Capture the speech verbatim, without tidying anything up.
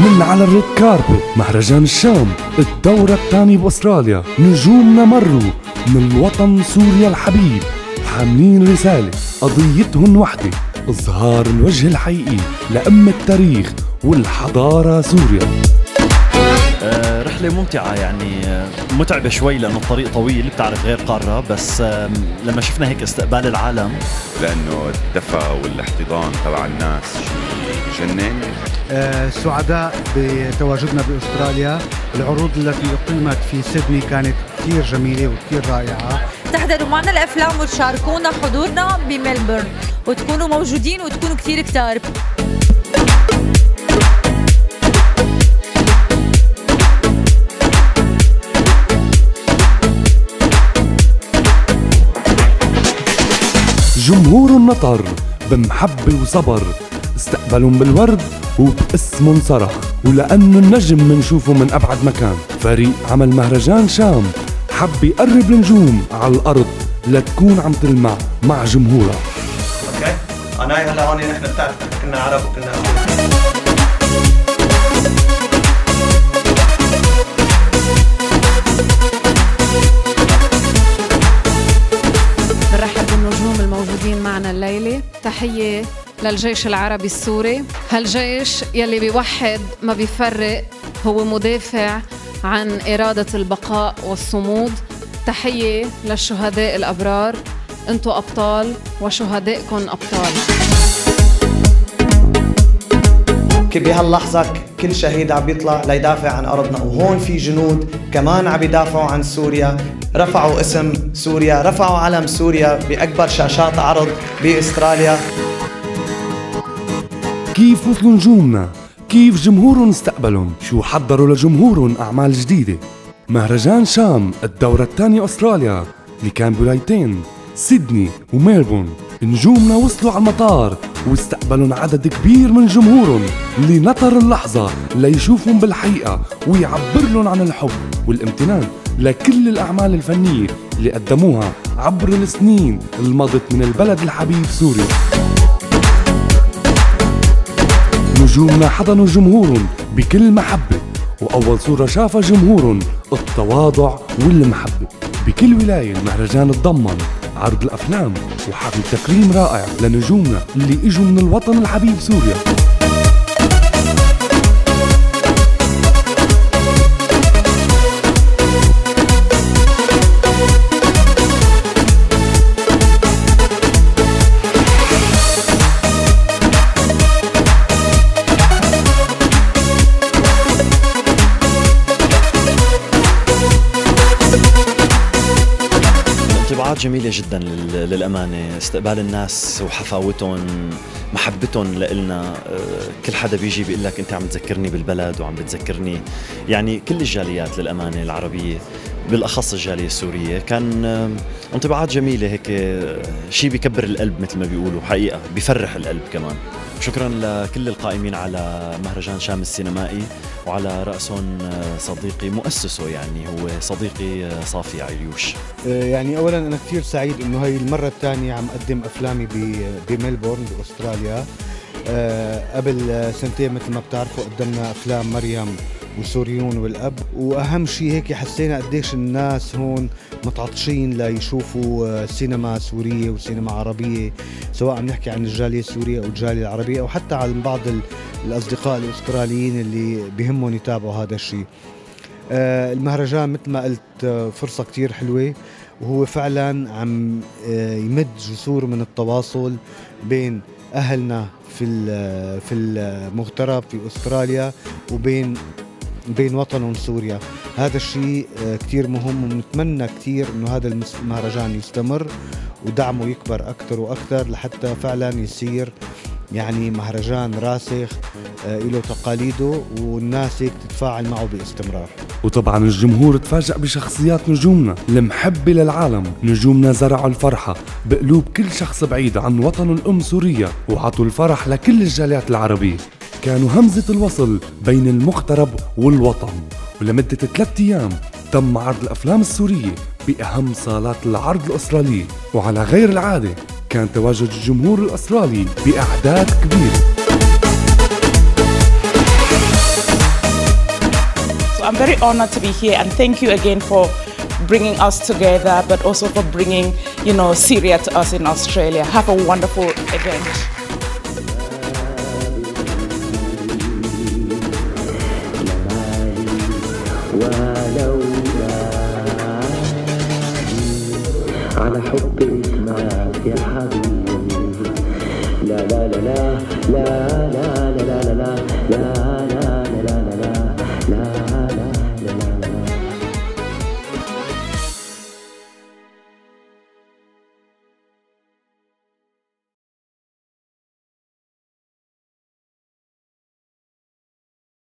من على الريد كاربت مهرجان الشام الدورة الثانية بأستراليا. نجومنا مروا من الوطن سوريا الحبيب حاملين رسالة قضيتهم وحدة، إظهار الوجه الحقيقي لأم التاريخ والحضارة سوريا. أه رحلة ممتعة، يعني متعبة شوي لأنه الطريق طويل، بتعرف غير قارة، بس لما شفنا هيك استقبال العالم لأنه الدفى والاحتضان تبع الناس جنان. أه سعداء بتواجدنا بأستراليا. العروض التي أقيمت في سيدني كانت كثير جميلة وكثير رائعة. تحضروا معنا الأفلام وتشاركونا حضورنا بملبورن وتكونوا موجودين وتكونوا كثير كتار. جمهور النطر بمحبة وصبر استقبلهم بالورد وباسمهم صرخ، ولأنه النجم منشوفه من أبعد مكان. فريق عمل مهرجان شام حب يقرب النجوم على الأرض لتكون عم تلمع مع جمهورها. اوكي أنا هلا هون نحن بتعرفنا كنا عرب وكنا بنرحب بالنجوم الموجودين معنا الليلة. تحية للجيش العربي السوري، هالجيش يلي بيوحد ما بيفرق، هو مدافع عن إرادة البقاء والصمود. تحية للشهداء الأبرار، أنتوا أبطال وشهدائكم أبطال. بهاللحظة كل شهيد عم بيطلع ليدافع عن أرضنا، وهون في جنود كمان عم بيدافعوا عن سوريا، رفعوا اسم سوريا، رفعوا علم سوريا بأكبر شاشات عرض بأستراليا. كيف وصلوا نجومنا؟ كيف جمهورهم استقبلهم؟ شو حضروا لجمهورهم أعمال جديدة؟ مهرجان شام الدورة الثانية أستراليا اللي كان بولايتين سيدني وميلبورن، نجومنا وصلوا على المطار واستقبلوا عدد كبير من جمهورهم اللي نطر اللحظة ليشوفهم بالحقيقة ويعبر لهم عن الحب والامتنان لكل الأعمال الفنية اللي قدموها عبر السنين اللي مضت من البلد الحبيب سوريا. نجومنا حضنوا جمهورهم بكل محبة، وأول صورة شافها جمهورهم التواضع والمحبة. بكل ولاية المهرجان تضمن عرض الأفلام وحفل تكريم رائع لنجومنا اللي إجوا من الوطن الحبيب سوريا. جميلة جدا للأمانة، استقبال الناس وحفاوتهم، محبتهم لإلنا. كل حدا بيجي بيقول لك أنت عم تذكرني بالبلد وعم بتذكرني، يعني كل الجاليات للأمانة العربية بالأخص الجالية السورية، كان انطباعات جميلة، هيك شيء بيكبر القلب مثل ما بيقولوا، حقيقة بيفرح القلب كمان. شكرا لكل القائمين على مهرجان شام السينمائي، وعلى رأسهم صديقي مؤسسه، يعني هو صديقي صافي عليوش. يعني أولا أنا كثير سعيد إنه هاي المرة الثانية عم أقدم أفلامي بملبورن بأستراليا. قبل سنتين مثل ما بتعرفوا قدمنا أفلام مريم وسوريون والأب، وأهم شيء هيك حسينا قديش الناس هون متعطشين ليشوفوا سينما سورية وسينما عربية، سواء عم نحكي عن الجالية السورية أو الجالية العربية، أو حتى عن بعض الأصدقاء الأستراليين اللي بهمهم يتابعوا هذا الشيء. المهرجان مثل ما قلت فرصة كتير حلوة، وهو فعلا عم يمد جسور من التواصل بين أهلنا في في المغترب في أستراليا وبين بين وطنهم سوريا. هذا الشيء كتير مهم، ونتمنى كتير انه هذا المهرجان يستمر ودعمه يكبر اكثر واكثر لحتى فعلا يصير يعني مهرجان راسخ له تقاليده والناس هيك تتفاعل معه باستمرار. وطبعا الجمهور تفاجأ بشخصيات نجومنا المحبة للعالم. نجومنا زرعوا الفرحة بقلوب كل شخص بعيد عن وطنه الأم سوريا، وعطوا الفرح لكل الجاليات العربية. كانوا همزة الوصل بين المغترب والوطن، ولمدة ثلاثة أيام تم عرض الأفلام السورية بأهم صالات العرض الأسترالية، وعلى غير العادة كان تواجد الجمهور الأسترالي بأعداد كبيرة. I'm very honored to be here, and thank you again for bringing us together, but also for bringing, you know, Syria to us in Australia. Have a wonderful event. على حبك معك يا حبيبي لا لا لا لا لا لا